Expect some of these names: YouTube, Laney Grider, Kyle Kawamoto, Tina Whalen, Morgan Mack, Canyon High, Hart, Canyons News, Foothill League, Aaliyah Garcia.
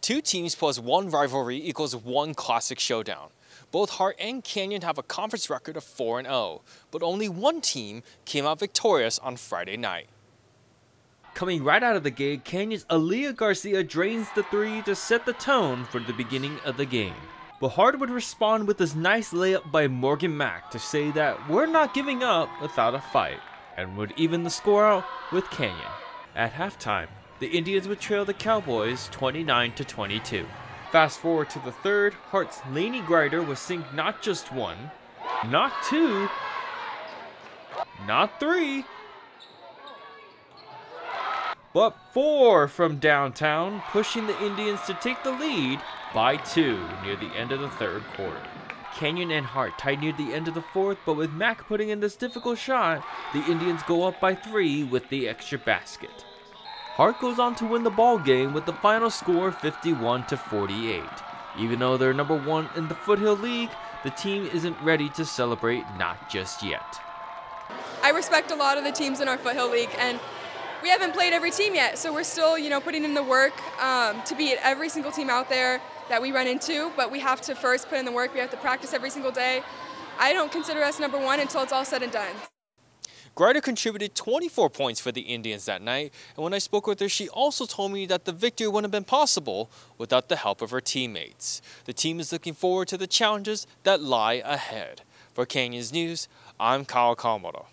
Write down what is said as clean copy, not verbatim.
Two teams plus one rivalry equals one classic showdown. Both Hart and Canyon have a conference record of 4-0, but only one team came out victorious on Friday night. Coming right out of the gate, Canyon's Aaliyah Garcia drains the three to set the tone for the beginning of the game. But Hart would respond with this nice layup by Morgan Mack to say that we're not giving up without a fight, and would even the score out with Canyon. At halftime, the Indians would trail the Cowboys 29-22. Fast forward to the third, Hart's Laney Grider would sink not just one, not two, not three, but four from downtown, pushing the Indians to take the lead by two near the end of the third quarter. Canyon and Hart tied near the end of the fourth, but with Mack putting in this difficult shot, the Indians go up by three with the extra basket. Hart goes on to win the ball game with the final score 51-48. Even though they're number one in the Foothill League, the team isn't ready to celebrate, not just yet. I respect a lot of the teams in our Foothill League, and we haven't played every team yet, so we're still, putting in the work to beat every single team out there that we run into. But we have to first put in the work. We have to practice every single day. I don't consider us number one until it's all said and done. Grider contributed 24 points for the Indians that night, and when I spoke with her, she also told me that the victory wouldn't have been possible without the help of her teammates. The team is looking forward to the challenges that lie ahead. For Canyons News, I'm Kyle Kawamoto.